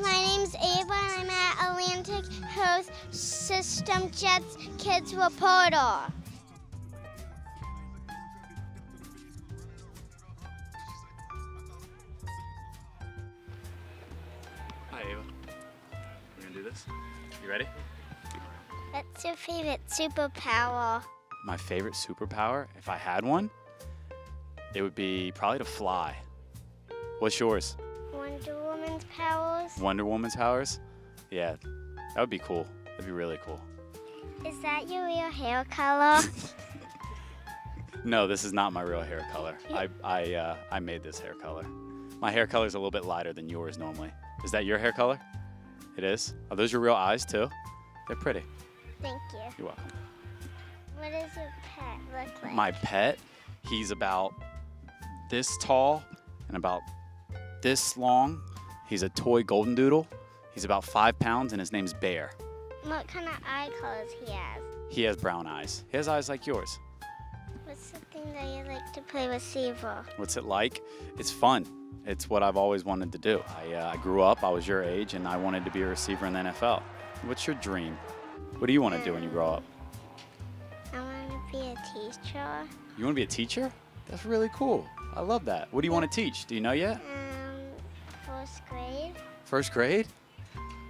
My name's Ava, and I'm at Atlantic Health System Jets Kids Reporter. Hi, Ava. We're gonna do this. You ready? What's your favorite superpower? My favorite superpower, if I had one, it would be probably to fly. What's yours? Wonder Woman's powers. Wonder Woman's powers? Yeah, that would be cool. That'd be really cool. Is that your real hair color? No, this is not my real hair color. I made this hair color. My hair color is a little bit lighter than yours normally. Is that your hair color? It is. Are those your real eyes too? They're pretty. Thank you. You're welcome. What does your pet look like? My pet, he's about this tall and about this long. He's a toy golden doodle. He's about 5 pounds and his name's Bear. What kind of eye colors he has? He has brown eyes. He has eyes like yours. What's the thing that you like to play receiver? What's it like? It's fun. It's what I've always wanted to do. I grew up, I was your age, and I wanted to be a receiver in the NFL. What's your dream? What do you want to do when you grow up? I want to be a teacher. You want to be a teacher? That's really cool. I love that. What do you want to teach? Do you know yet? First grade. First grade?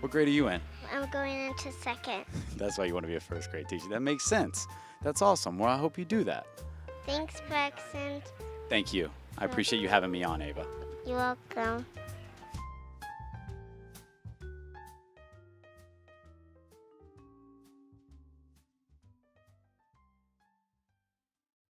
What grade are you in? I'm going into second. That's why you want to be a first grade teacher. That makes sense. That's awesome. Well, I hope you do that. Thanks, Braxton. Thank you. I appreciate you having me on, Ava. You're welcome.